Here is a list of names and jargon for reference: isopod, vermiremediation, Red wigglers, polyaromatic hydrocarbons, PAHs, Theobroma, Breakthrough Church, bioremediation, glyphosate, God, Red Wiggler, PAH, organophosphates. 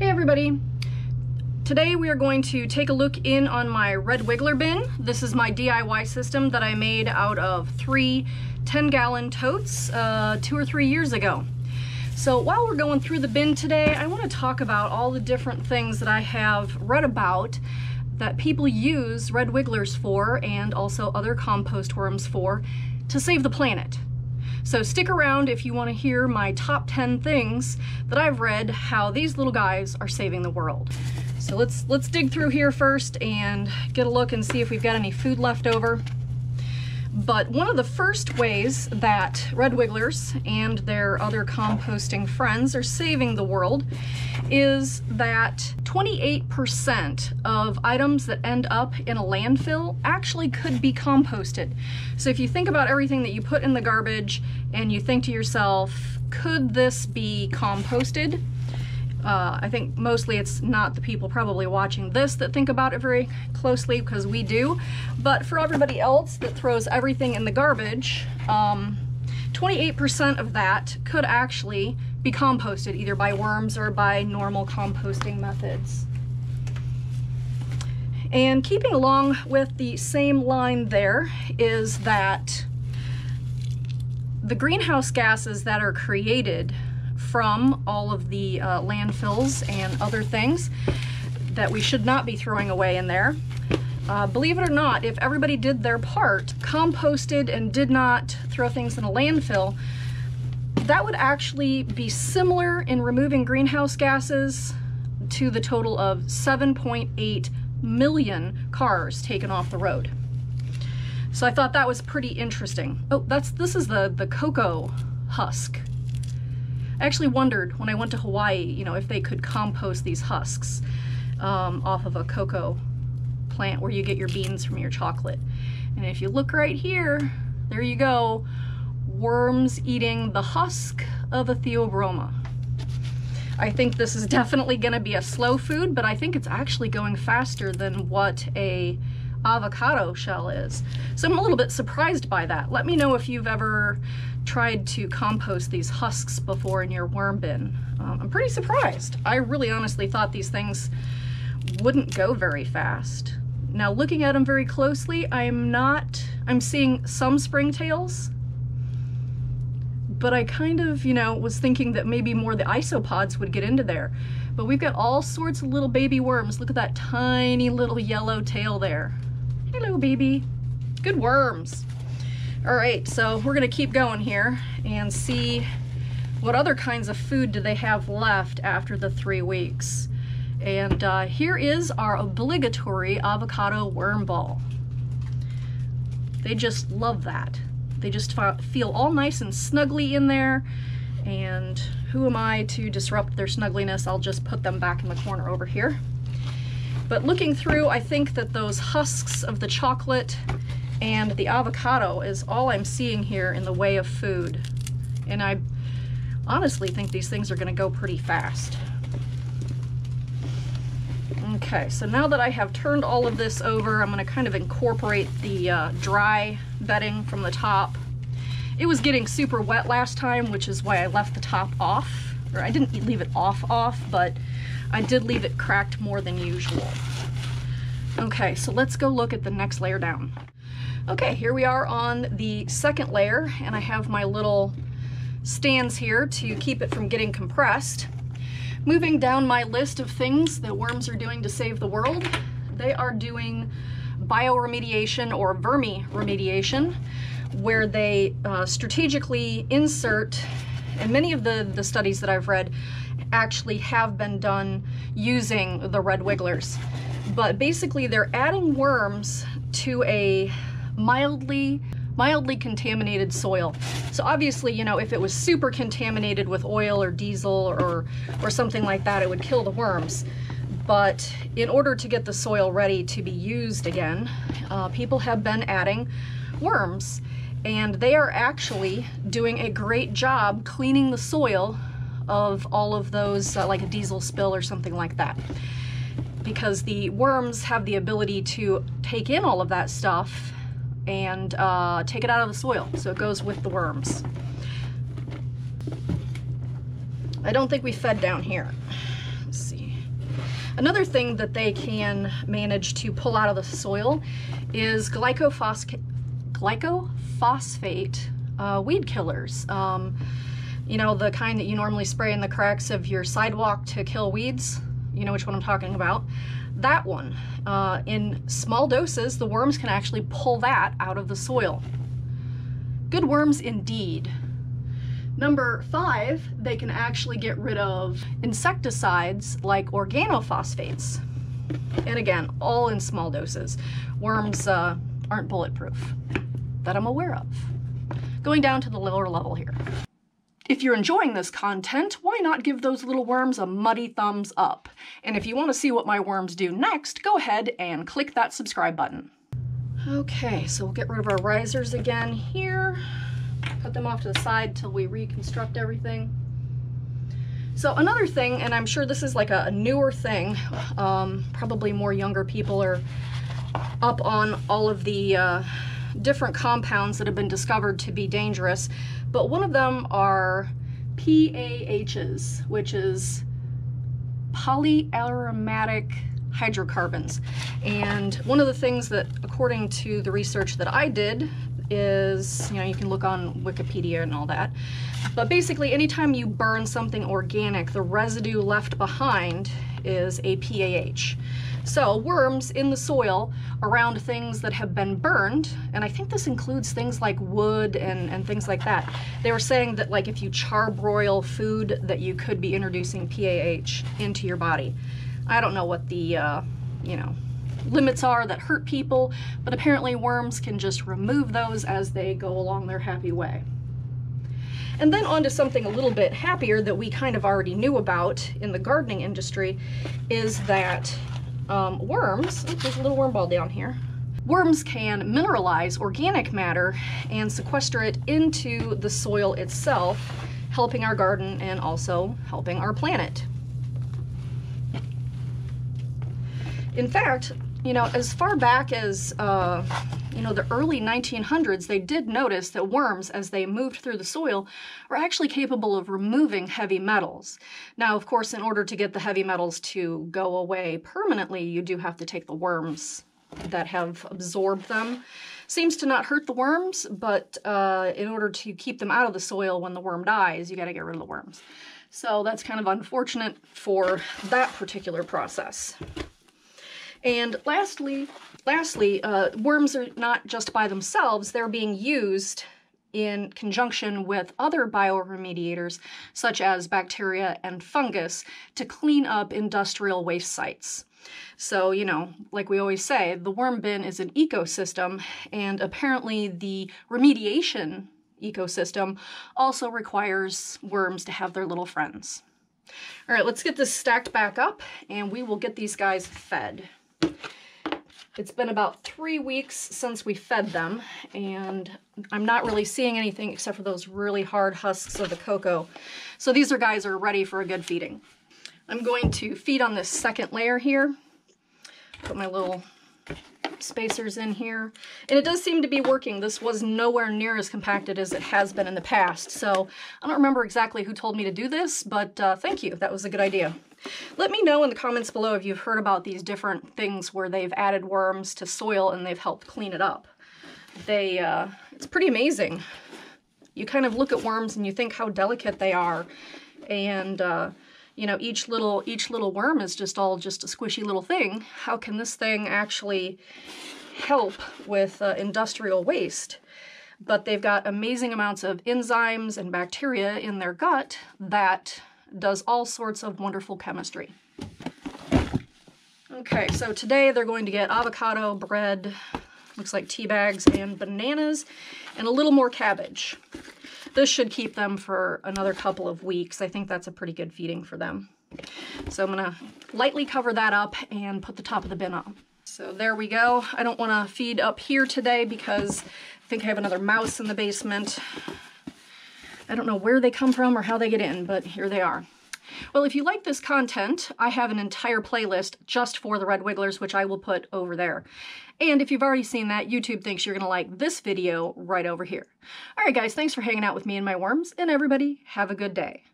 Hey everybody! Today we are going to take a look in on my Red Wiggler bin. This is my DIY system that I made out of 3 10-gallon totes 2 or 3 years ago. So while we're going through the bin today, I want to talk about all the different things that I have read about that people use Red Wigglers for, and also other compost worms for, to save the planet. So stick around if you want to hear my top 10 things that I've read, how these little guys are saving the world. So let's dig through here first and get a look and see if we've got any food left over. But one of the first ways that Red Wigglers and their other composting friends are saving the world is that 28% of items that end up in a landfill actually could be composted. So if you think about everything that you put in the garbage and you think to yourself, could this be composted? I think mostly it's not the people probably watching this that think about it very closely, because we do, but for everybody else that throws everything in the garbage, 28% of that could actually be composted, either by worms or by normal composting methods. And keeping along with the same line there is that the greenhouse gases that are created from all of the landfills and other things that we should not be throwing away in there. Believe it or not, if everybody did their part, composted and did not throw things in a landfill, that would actually be similar in removing greenhouse gases to the total of 7.8 million cars taken off the road. So I thought that was pretty interesting. Oh, this is the cocoa husk. I actually wondered when I went to Hawaii, you know, if they could compost these husks off of a cocoa plant where you get your beans from your chocolate. And if you look right here, there you go, worms eating the husk of a Theobroma. I think this is definitely going to be a slow food, but I think it's actually going faster than what a avocado shell is. So I'm a little bit surprised by that. Let me know if you've ever tried to compost these husks before in your worm bin. I'm pretty surprised. I really honestly thought these things wouldn't go very fast. Now looking at them very closely, I'm seeing some springtails, but I kind of, you know, was thinking that maybe more the isopods would get into there. But we've got all sorts of little baby worms. Look at that tiny little yellow tail there. Hello, baby. Good worms. All right, so we're gonna keep going here and see what other kinds of food do they have left after the 3 weeks. And here is our obligatory avocado worm ball. They just love that. They just feel all nice and snuggly in there, and who am I to disrupt their snuggliness? I'll just put them back in the corner over here. But looking through, I think that those husks of the chocolate and the avocado is all I'm seeing here in the way of food. And I honestly think these things are gonna go pretty fast. Okay, so now that I have turned all of this over, I'm gonna kind of incorporate the dry bedding from the top. It was getting super wet last time, which is why I left the top off. Or I didn't leave it off, but I did leave it cracked more than usual. Okay, so let's go look at the next layer down. Okay, here we are on the second layer, and I have my little stands here to keep it from getting compressed. Moving down my list of things that worms are doing to save the world, they are doing bioremediation or vermiremediation, where they strategically insert, and many of the studies that I've read actually have been done using the Red Wigglers. But basically they're adding worms to a mildly contaminated soil. So obviously, you know, if it was super contaminated with oil or diesel or something like that, it would kill the worms. But in order to get the soil ready to be used again, people have been adding worms, and they are actually doing a great job cleaning the soil of all of those, like a diesel spill or something like that, because the worms have the ability to take in all of that stuff and take it out of the soil, so it goes with the worms. I don't think we fed down here. Let's see. Another thing that they can manage to pull out of the soil is glyphosate weed killers. You know, the kind that you normally spray in the cracks of your sidewalk to kill weeds. You know which one I'm talking about. That one. In small doses, the worms can actually pull that out of the soil. Good worms indeed. Number 5, they can actually get rid of insecticides like organophosphates. And again, all in small doses. Worms aren't bulletproof, that I'm aware of. Going down to the lower level here. If you're enjoying this content, why not give those little worms a muddy thumbs up? And if you want to see what my worms do next, go ahead and click that subscribe button. Okay, so we'll get rid of our risers again here. Put them off to the side till we reconstruct everything. So another thing, and I'm sure this is like a newer thing, probably more younger people are up on all of the different compounds that have been discovered to be dangerous, but one of them are PAHs, which is polyaromatic hydrocarbons. And one of the things that, according to the research that I did, is, you know, you can look on Wikipedia and all that, but basically anytime you burn something organic, the residue left behind is a PAH. So worms in the soil around things that have been burned, and I think this includes things like wood and things like that. They were saying that, like, if you charbroil food, that you could be introducing PAH into your body. I don't know what the, you know, limits are that hurt people, but apparently worms can just remove those as they go along their happy way. And then on to something a little bit happier that we kind of already knew about in the gardening industry, is that worms, oops, there's a little worm ball down here, worms can mineralize organic matter and sequester it into the soil itself, helping our garden and also helping our planet. In fact, you know, as far back as, you know, the early 1900s, they did notice that worms, as they moved through the soil, were actually capable of removing heavy metals. Now, of course, in order to get the heavy metals to go away permanently, you do have to take the worms that have absorbed them. Seems to not hurt the worms, but in order to keep them out of the soil when the worm dies, you got to get rid of the worms. So that's kind of unfortunate for that particular process. And lastly, worms are not just by themselves, they're being used in conjunction with other bioremediators, such as bacteria and fungus, to clean up industrial waste sites. So, you know, like we always say, the worm bin is an ecosystem, and apparently the remediation ecosystem also requires worms to have their little friends. All right, let's get this stacked back up, and we will get these guys fed. It's been about 3 weeks since we fed them, and I'm not really seeing anything except for those really hard husks of the cocoa. So these guys are ready for a good feeding. I'm going to feed on this second layer here. Put my little spacers in here. And it does seem to be working. This was nowhere near as compacted as it has been in the past. So I don't remember exactly who told me to do this, but thank you. That was a good idea. Let me know in the comments below if you've heard about these different things where they've added worms to soil and they've helped clean it up. They, it's pretty amazing. You kind of look at worms and you think how delicate they are. And, you know, each little worm is just a squishy little thing. How can this thing actually help with industrial waste? But they've got amazing amounts of enzymes and bacteria in their gut that does all sorts of wonderful chemistry. Okay, so today they're going to get avocado, bread, looks like tea bags, and bananas, and a little more cabbage. This should keep them for another couple of weeks. I think that's a pretty good feeding for them. So I'm gonna lightly cover that up and put the top of the bin on. So there we go. I don't wanna feed up here today because I think I have another mouse in the basement. I don't know where they come from or how they get in, but here they are. Well, if you like this content, I have an entire playlist just for the Red Wigglers, which I will put over there. And if you've already seen that, YouTube thinks you're going to like this video right over here. All right, guys, thanks for hanging out with me and my worms, and everybody, have a good day.